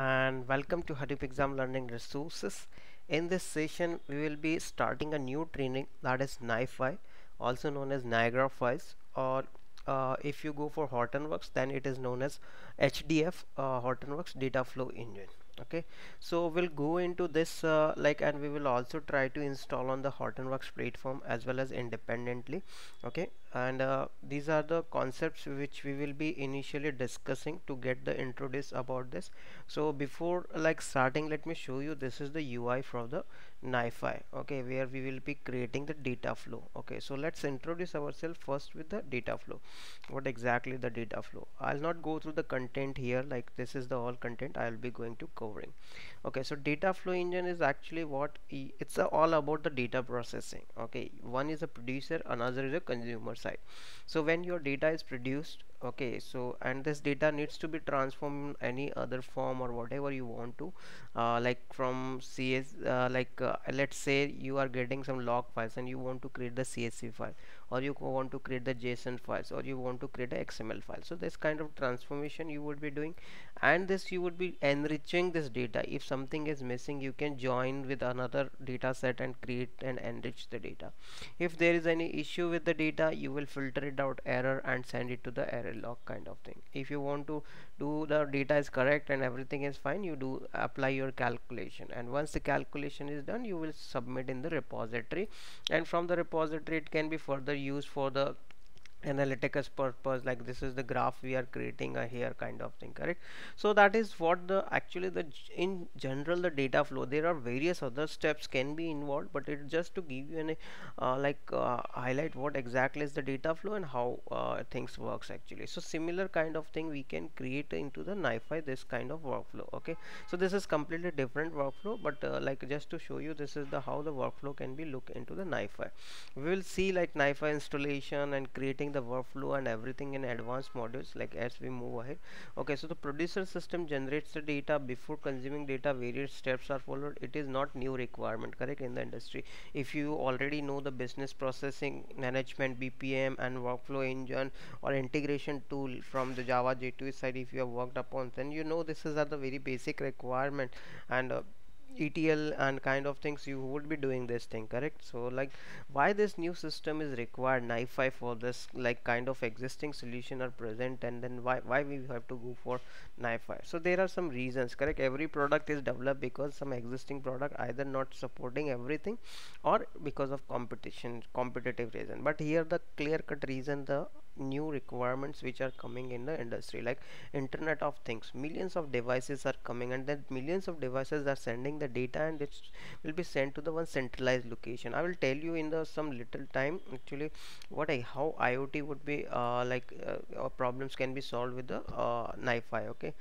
and welcome to HadoopExam Learning Resources. In this session we will be starting a new training, that is NiFi, also known as Niagara Files, or if you go for Hortonworks then it is known as HDF, Hortonworks Data Flow Engine. Okay, so we'll go into this and we will also try to install on the Hortonworks platform as well as independently. Okay, and these are the concepts which we will be initially discussing to get the intro days about this. So before starting, let me show you, this is the UI from the NiFi, okay, where we will be creating the data flow. Okay, so let's introduce ourselves first with the data flow. What exactly the data flow? I'll not go through the content here, like this is the all content I'll be going to covering. Okay, so data flow engine is actually what it's all about, the data processing. Okay, one is a producer, another is a consumer side. So when your data is produced, okay, so and this data needs to be transformed in any other form or whatever you want to, from CS, let's say you are getting some log files and you want to create the CSV file, or you want to create the JSON files, or you want to create a XML file. So this kind of transformation you would be doing, and this you would be enriching this data. If something is missing, you can join with another data set and create and enrich the data. If there is any issue with the data, you will filter it out error and send it to the error log kind of thing. If you want to do the data is correct and everything is fine, you do apply your calculation, and once the calculation is done, you will submit in the repository, and from the repository it can be further used for the analytical purpose, like this is the graph we are creating here kind of thing, correct? So that is what the in general the data flow. There are various other steps can be involved, but it just to give you an highlight what exactly is the data flow and how things works actually. So similar kind of thing we can create into the NiFi, this kind of workflow. Okay, so this is completely different workflow, but just to show you, this is the how the workflow can be look into the NiFi. We will see NiFi installation and creating the workflow and everything in advanced modules as we move ahead. Okay, so the producer system generates the data. Before consuming data, various steps are followed. It is not new requirement, correct, in the industry. If you already know the business processing management, BPM and workflow engine or integration tool from the Java J2 side, if you have worked upon, then you know this is at the very basic requirement, and ETL and kind of things you would be doing this thing, correct? So why this new system is required NiFi for this, kind of existing solution are present, and then why we have to go for NiFi? So there are some reasons, correct? Every product is developed because some existing product either not supporting everything or because of competitive reason, but here the clear-cut reason, the new requirements which are coming in the industry, like Internet of Things, millions of devices are coming, and then millions of devices are sending the data, and it will be sent to the one centralized location. I will tell you in the some little time actually how IoT would be problems can be solved with the NiFi. Okay,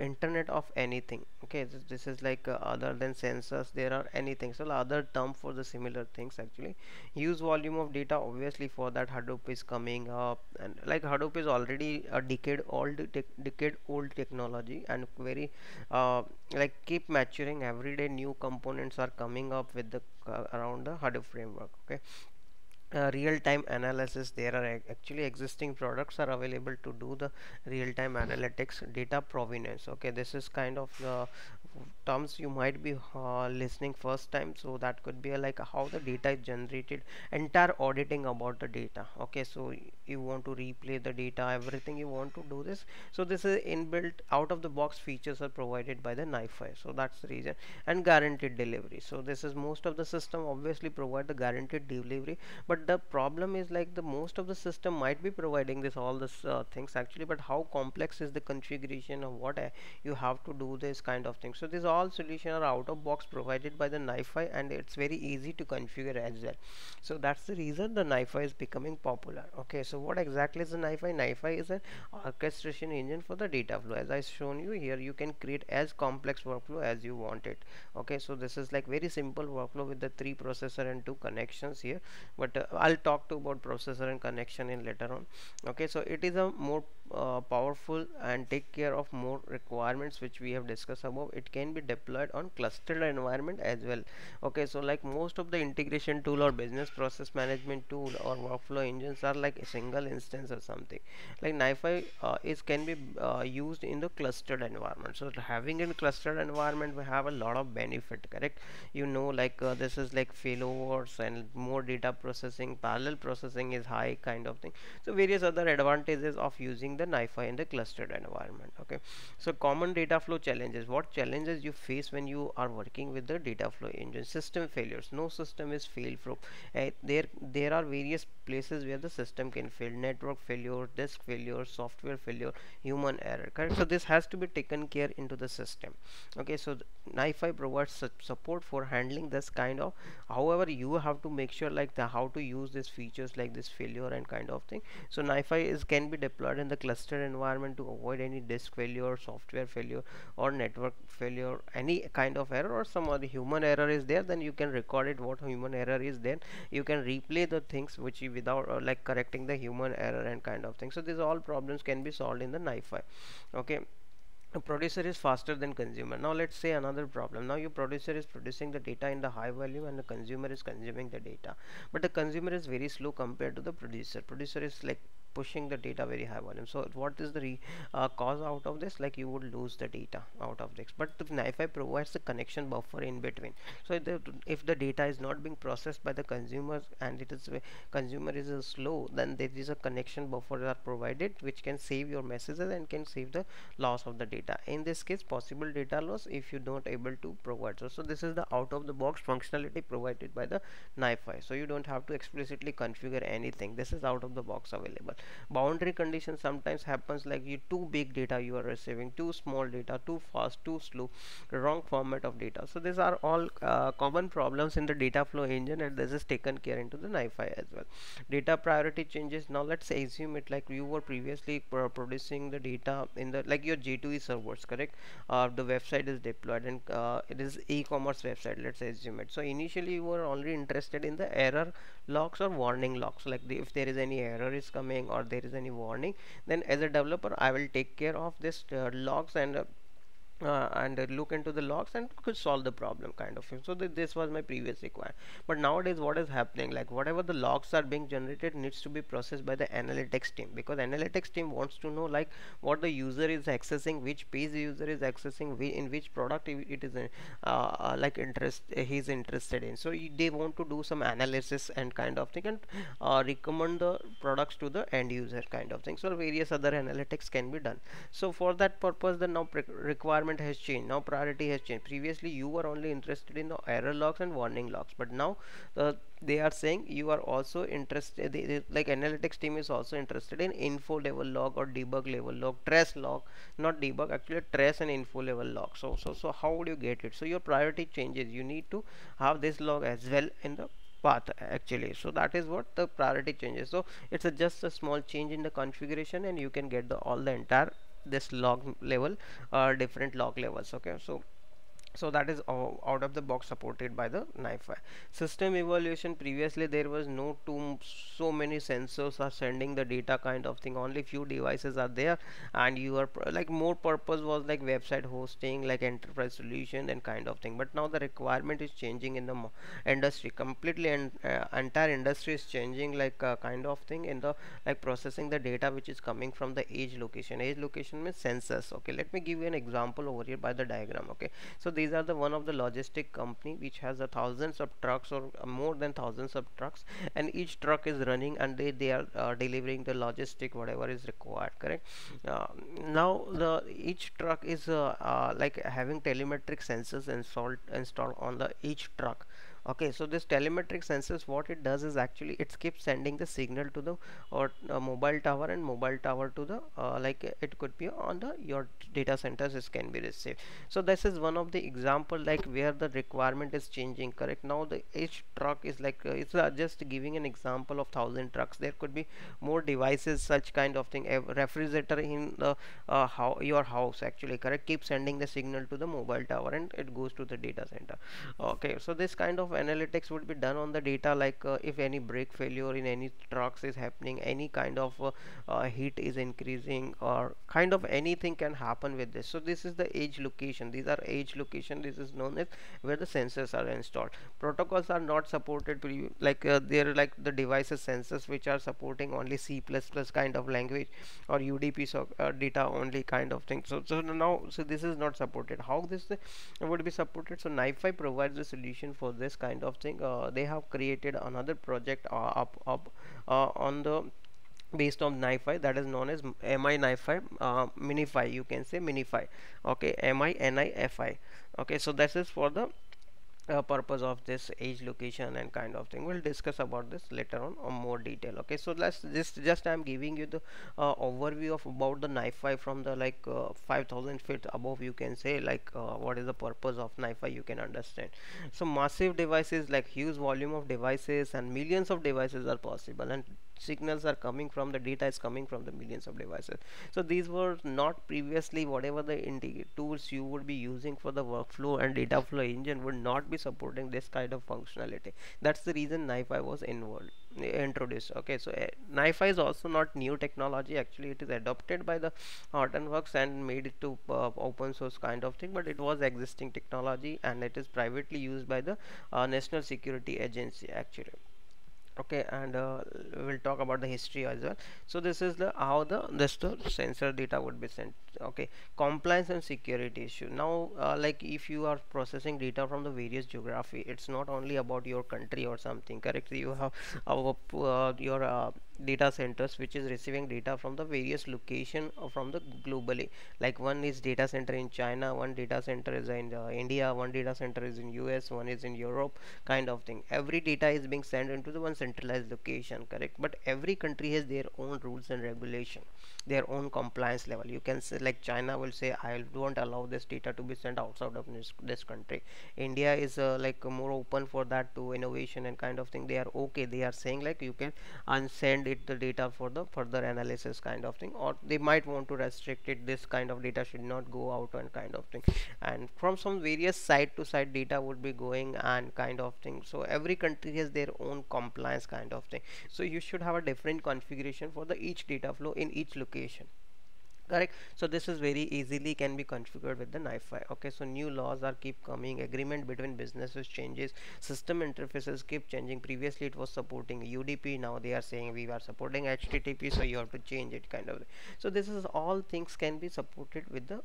Internet of Anything. Okay, this is other than sensors there are anything, so other term for the similar things actually. Huge volume of data, obviously for that Hadoop is coming up, and Hadoop is already a decade old technology, and very keep maturing. Every day new components are coming up with the around the Hadoop framework. Okay, real-time analysis, there are actually existing products are available to do the real-time analytics, data provenance. Okay, this is kind of terms you might be listening first time, so that could be how the data is generated, entire auditing about the data. Okay, so you want to replay the data, everything you want to do this, so this is inbuilt out of the box features are provided by the NiFi, so that's the reason. And guaranteed delivery, so this is most of the system obviously provide the guaranteed delivery, but the problem is the most of the system might be providing this things actually, but how complex is the configuration of what you have to do this kind of thing. So these all solutions are out of box provided by the NiFi, and it's very easy to configure as well. So that's the reason the NiFi is becoming popular. Okay, so what exactly is the NiFi? NiFi is an orchestration engine for the data flow. As I've shown you here, you can create as complex workflow as you want it. Okay, so this is very simple workflow with the 3 processor and 2 connections here, but I'll talk about processor and connection in later on. Okay, so it is a more powerful and take care of more requirements which we have discussed above. It can be deployed on clustered environment as well. Okay, so like most of the integration tool or business process management tool or workflow engines are like a single instance or something. Like NiFi can be used in the clustered environment. So having in clustered environment we have a lot of benefit, correct? You know, like this is like failovers and more data processing, parallel processing is high kind of thing. So various other advantages of using the NiFi in the clustered environment. Okay, so common data flow challenges. What challenges you face when you are working with the data flow engine? System failures. No system is fail-proof. There are various places where the system can fail. Network failure, disk failure, software failure, human error. Correct. So this has to be taken care into the system. Okay, so NiFi provides support for handling this kind of. However, you have to make sure like the how to use these features like this failure and kind of thing. So NiFi can be deployed in the clustered environment to avoid any disk failure, software failure or network failure, any kind of error or some other human error is there, then you can record it what human error is, then you can replay the things which you without like correcting the human error and kind of thing. So these all problems can be solved in the NiFi. Okay, producer is faster than consumer. Now let's say another problem. Now your producer is producing the data in the high value and the consumer is consuming the data, but the consumer is very slow compared to the producer. Producer is like pushing the data very high volume. So what is the cause out of this? Like you would lose the data out of this. But the NiFi provides the connection buffer in between. So if the data is not being processed by the consumers and it is consumer is slow, then there is a connection buffer are provided which can save your messages and can save the loss of the data. In this case, possible data loss if you don't able to provide. So this is the out of the box functionality provided by the NiFi. So you don't have to explicitly configure anything. This is out of the box available. Boundary condition sometimes happens like you too big data you are receiving, too small data, too fast, too slow, wrong format of data. So these are all common problems in the data flow engine, and this is taken care into the NiFi as well. Data priority changes. Now let's assume it like you were previously producing the data in the like your J2E servers, correct? The website is deployed and it is e-commerce website, let's assume it. So initially you were only interested in the error logs or warning logs, like if there is any error is coming or there is any warning, then as a developer I will take care of this logs and look into the logs and could solve the problem kind of thing. So this was my previous requirement. But nowadays what is happening, like whatever the logs are being generated needs to be processed by the analytics team, because analytics team wants to know like what the user is accessing, which page the user is accessing, in which product it is he's interested in. So they want to do some analysis and kind of thing and recommend the products to the end user kind of thing. So various other analytics can be done. So for that purpose the now requirement has changed. Now priority has changed. Previously you were only interested in the error logs and warning logs, but now they are saying you are also interested, like analytics team is also interested in info level log or debug level log, trace log, not debug actually, trace and info level log. So how would you get it? So your priority changes. You need to have this log as well in the path actually. So that is what the priority changes. So it's just a small change in the configuration and you can get all the entire this log level or different log levels. Okay, so that is out of the box supported by the NiFi. System evaluation. Previously there was no so many sensors are sending the data kind of thing, only few devices are there, and you are like more purpose was like website hosting, like enterprise solution and kind of thing. But now the requirement is changing in the industry completely, and entire industry is changing like kind of thing in the like processing the data which is coming from the edge location. Edge location means sensors. Okay, let me give you an example over here by the diagram. Okay, so these are the one of the logistic company which has thousands of trucks or more than thousands of trucks, and each truck is running and they are delivering the logistic whatever is required, correct? Now each truck is like having telemetric sensors installed on each truck. Okay, so this telemetric sensors, what it does is actually it keeps sending the signal to the mobile tower, and mobile tower to the like it could be on your data centers it can be received. So this is one of the example like where the requirement is changing, correct? Now the each truck is like it's just giving an example of 1,000 trucks. There could be more devices such kind of thing. A refrigerator in the your house actually, correct, keeps sending the signal to the mobile tower and it goes to the data center. Okay, so this kind of analytics would be done on the data, like if any brake failure in any trucks is happening, any kind of heat is increasing, or kind of anything can happen with this. So this is the edge location. These are edge location. This is known as where the sensors are installed. Protocols are not supported, like they're like the devices sensors which are supporting only C++ kind of language or UDP, so data only kind of thing. So now, so this is not supported. How this would be supported? So NiFi provides a solution for this kind of thing. They have created another project on the based on NiFi, that is known as MiNiFi, MiNiFi, you can say MiNiFi, okay, MiNiFi, okay. So this is for the purpose of this age location and kind of thing. We'll discuss about this later on more detail, okay. So let's just I'm giving you the overview of about the NiFi from the like 5,000 feet above, you can say, like what is the purpose of NiFi, you can understand. So massive devices, like huge volume of devices and millions of devices are possible, and signals are coming from the data is coming from the millions of devices. So these were not previously, whatever the tools you would be using for the workflow and data flow engine would not be supporting this kind of functionality. That's the reason NiFi was introduced, okay. So NiFi is also not new technology. Actually it is adopted by the Hortonworks and made it to open source kind of thing, but it was existing technology and it is privately used by the National Security Agency actually, okay. And we'll talk about the history as well. So this is the how the sensor data would be sent, okay. Compliance and security issue. Now like if you are processing data from the various geography, it's not only about your country or something, correctly. You have your data centers which is receiving data from the various location or from the globally, like one is data center in China, one data center is in India, one data center is in US, one is in Europe kind of thing. Every data is being sent into the one centralized location, correct. But every country has their own rules and regulation, their own compliance level. You can say like China will say I don't allow this data to be sent outside of this country. India is like more open for that to innovation and kind of thing. They are okay, they are saying like you can unsend it the data for the further analysis kind of thing, or they might want to restrict it, this kind of data should not go out and kind of thing. And from some various site to site data would be going and kind of thing. So every country has their own compliance kind of thing. So you should have a different configuration for the each data flow in each location, correct. So this is very easily can be configured with the NiFi, okay. So new laws are keep coming, agreement between businesses changes, system interfaces keep changing. Previously it was supporting UDP, now they are saying we are supporting HTTP, so you have to change it kind of thing. So this is all things can be supported with the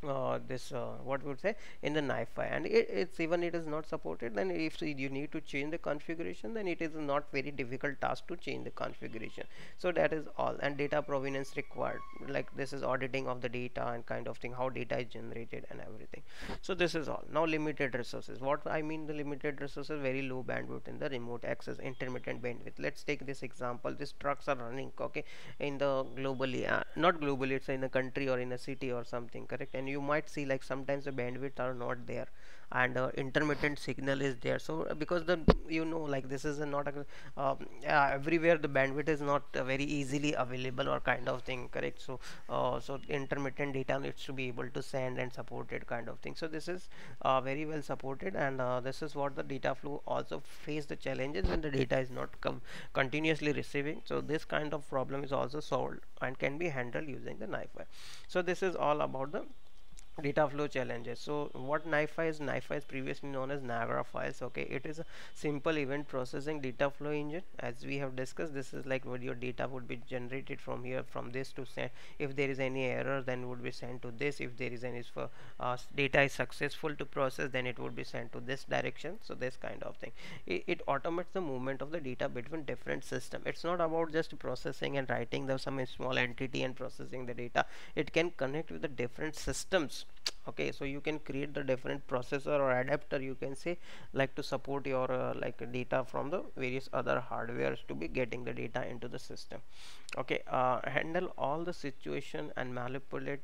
what we would say in the NiFi. And it's even it is not supported, then if you need to change the configuration, then it is not very difficult task to change the configuration. So that is all. And data provenance required, like this is auditing of the data and kind of thing, how data is generated and everything. So this is all. Now limited resources. What I mean the limited resources, very low bandwidth in the remote access, intermittent bandwidth. Let's take this example. These trucks are running, okay, in the globally, not globally, it's in a country or in a city or something, correct. And you might see like sometimes the bandwidth are not there and intermittent signal is there. So because the like this is not a, everywhere the bandwidth is not very easily available or kind of thing, correct. So so intermittent data needs to be able to send and supported kind of thing. So this is very well supported. And this is what the data flow also face the challenges when the data is not continuously receiving. So this kind of problem is also solved and can be handled using the NiFi. So this is all about the data flow challenges. So what NiFi is? NiFi is previously known as Niagara Files, okay. It is a simple event processing data flow engine. As we have discussed, this is like where your data would be generated from here, from this to send. If there is any error, then would be sent to this. If there is any data is successful to process, then it would be sent to this direction. So this kind of thing, it automates the movement of the data between different systems. It's not about just processing and writing the some small entity and processing the data. It can connect with the different systems, okay. So you can create the different processor or adapter, you can say, like to support your like data from the various other hardwares to be getting the data into the system, okay. Handle all the situation and manipulate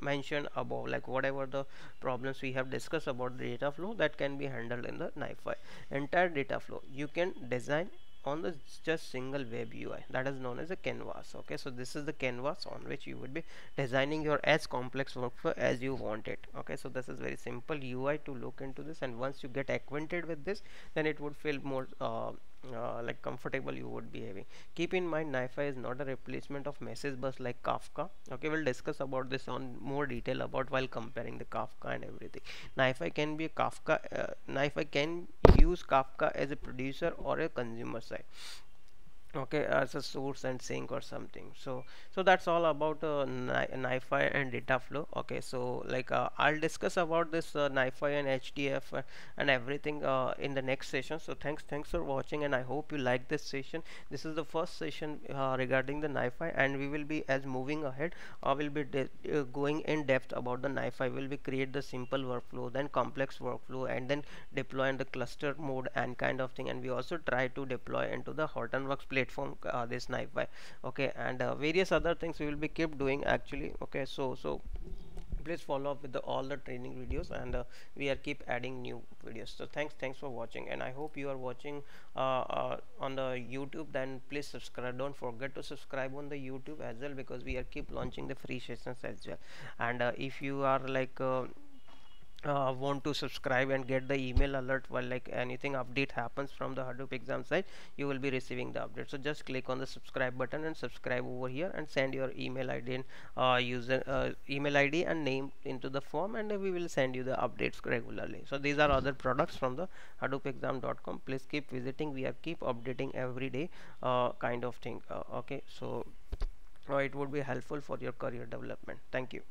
mentioned above, like whatever the problems we have discussed about the data flow, that can be handled in the NiFi. Entire data flow, you can design, on the just single web UI, that is known as a canvas. Okay, so this is the canvas on which you would be designing your as complex workflow as you want it. Okay, so this is very simple UI to look into this, and once you get acquainted with this, then it would feel more like comfortable you would be having. Keep in mind, NiFi is not a replacement of message bus like Kafka. Okay, we'll discuss about this on more detail about while comparing the Kafka and everything. NiFi can be a Kafka, NiFi can use Kafka as a producer or a consumer side. Okay, as a source and sync or something. So that's all about NiFi and data flow. Okay, so like I'll discuss about this NiFi and HDF and everything in the next session. So thanks for watching, and I hope you like this session. This is the first session regarding the NiFi, and we will be as moving ahead we'll be going in depth about the NiFi. We'll be create the simple workflow, then complex workflow, and then deploy in the cluster mode and kind of thing, and we also try to deploy into the Hortonworks platform this NiFi. Okay, and various other things we will be keep doing actually. Okay, so please follow up with all the training videos, and we are keep adding new videos. So thanks for watching, and I hope you are watching on the YouTube. Then please subscribe, don't forget to subscribe on the YouTube as well, because we are keep launching the free sessions as well. And if you are like want to subscribe and get the email alert while like anything update happens from the Hadoop exam site, you will be receiving the update. So just click on the subscribe button and subscribe over here, and send your email ID and user email ID and name into the form, and we will send you the updates regularly. So these are other products from the HadoopExam.com. Please keep visiting. We are keep updating every day kind of thing. Okay, so it would be helpful for your career development. Thank you.